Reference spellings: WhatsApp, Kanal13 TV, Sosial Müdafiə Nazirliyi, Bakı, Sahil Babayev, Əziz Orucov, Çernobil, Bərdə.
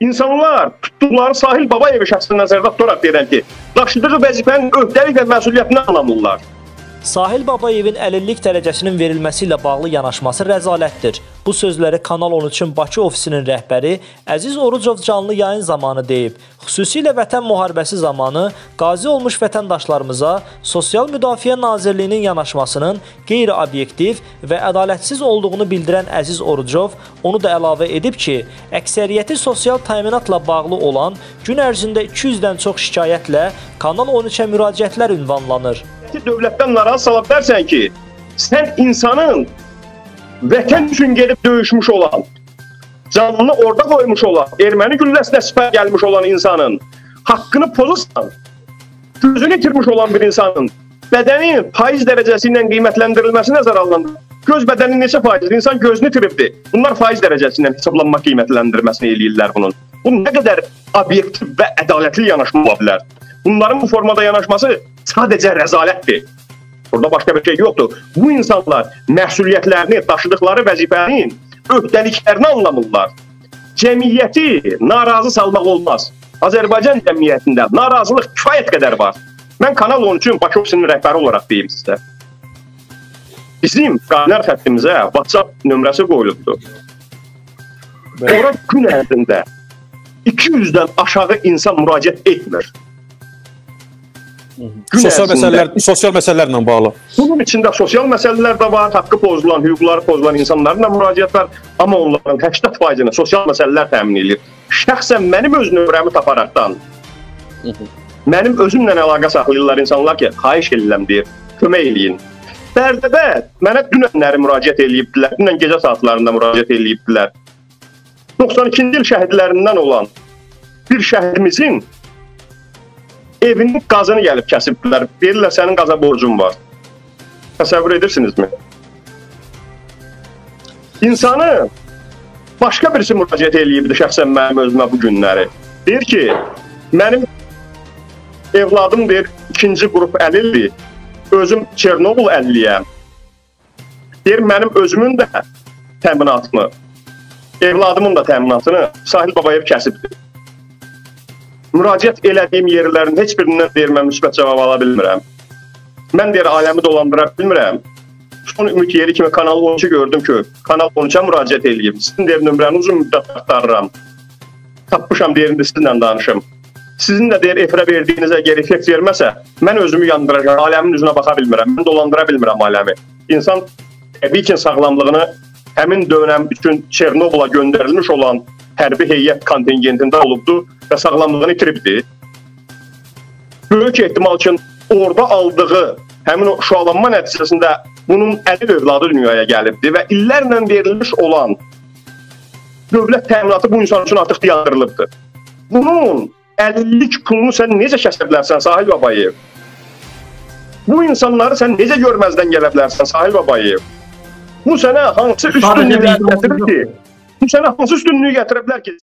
İnsanlar tutduqları Sahil Babayev şəxsini nəzərdə tutaraq deyirəm ki, daşıdığı vəzifənin öhdəlik və məsuliyyətini anlamırlar. Sahil Babayevin əlillik dərəcəsinin verilməsi ilə bağlı yanaşması rəzalətdir. Bu sözləri Kanal 13-ün Bakı ofisinin rəhbəri Əziz Orucov canlı yayın zamanı deyib. Xüsusilə vətən müharibəsi zamanı qazi olmuş vətəndaşlarımıza Sosial Müdafiə Nazirliyinin yanaşmasının qeyri-obyektiv və ədalətsiz olduğunu bildirən Əziz Orucov onu da əlavə edib ki, əksəriyyəti sosial təminatla bağlı olan gün ərzində 200-dən çox şikayətlə Kanal 13-ə müraciətlər ünvanlanır. Dövlətdən narahat salıb dərsən ki, sən insanın vətən üçün gelip döyüşmüş olan, canını orada koymuş olan, ermeni gülləsinə sipər gəlmiş olan insanın haqqını pozursan, gözünü itirmiş olan bir insanın bədəni faiz dərəcəsi ilə qiymətləndirilməsi nəzərə alınır. Göz bədəni neçə faizdir? İnsan gözünü itiribdir. Bunlar faiz dərəcəsi ilə hesablanma qiymətləndirməsini eləyirlər bunun. Bu nə qədər obyektiv və ədalətli yanaşma ola bilər? Bunların bu formada yanaşması sadəcə rəzalətdir. Burada başka bir şey yoktur. Bu insanlar məsuliyyətlərini, taşıdıkları vəzifənin öhdəliklərini anlamırlar. Cəmiyyəti narazı salmaq olmaz. Azərbaycan cəmiyyətində narazılıq kifayət qədər var. Mən Kanal 13-ün Bakı ofisinin rəhbəri olarak deyim sizə. Bizim qaynar xəttimizə WhatsApp nömrəsi qoyulubdur. Ora gün ərzində 200-dən aşağı insan müraciət etmir. Sosial məsələlərlə bağlı. Bunun içində sosial məsələlər də var, haqqı pozulan, hüquqları pozulan insanların da müraciət var, amma onların 80%-ni sosial məsələlər təmin edir. Şəxsən mənim öz nömrəmi taparaqdan, mənim özümlə əlaqə saxlayırlar insanlar ki, xahiş edirəm deyir, kömək eləyin. Bərdədə mənə dünənləri müraciət eləyibdilər, dünən gecə saatlarında müraciət eləyibdilər. 92-ci il şəhidlərindən olan bir şəhidimizin evinin qazını gəlib kəsibdilər. Deyirlər, sənin qaza borcun var. Təsəvvür edirsinizmi? İnsanı başqa birisi müraciət eləyibdi şəxsən mənim özümə bu günləri. Deyir ki, mənim evladım deyir, 2-ci qrup əlildir. Özüm Çernobil əlilliyəm. Deyir, mənim özümün də təminatını, evladımın da təminatını Sahil Babayev kəsibdir. Müraciət elədiyim yerlərin heç birindən deyir, mən müsbət cavab ala bilmirəm. Mən deyir, aləmi dolandıra bilmirəm. Son ümid yeri kimi Kanal 13-ü gördüm ki, Kanal 13-ə müraciət eləyib. Sizin deyir, nömrəni uzun müddət axtarıram. Tapmışam deyirində sizinlə danışım. Sizin də deyir, efirə verdiyinizə geri effekt verməsə, mən özümü yandıracağım, aləmin üzünə baxa bilmirəm, mən dolandıra bilmirəm aləmi. İnsan təbii ki, sağlamlığını həmin dönəm üçün Çernobila göndərilmiş olan hərbi heyət kontingentində olubdu və sağlamlığını itiribdi. Böyük ehtimal ki, orada aldığı həmin o şüalanma nəticəsində bunun əlil övladı dünyaya gəlibdi və illərlə verilmiş olan dövlət təminatı bu insan üçün artıq diyandırılıbdı. Bunun əlillik pulunu sən necə kəsə bilərsən Sahil Babayev? Bu insanları sən necə görməzdən gələ bilərsən Sahil Babayev? Bu sənə hansı üstünlüyü gətirə bilər ki?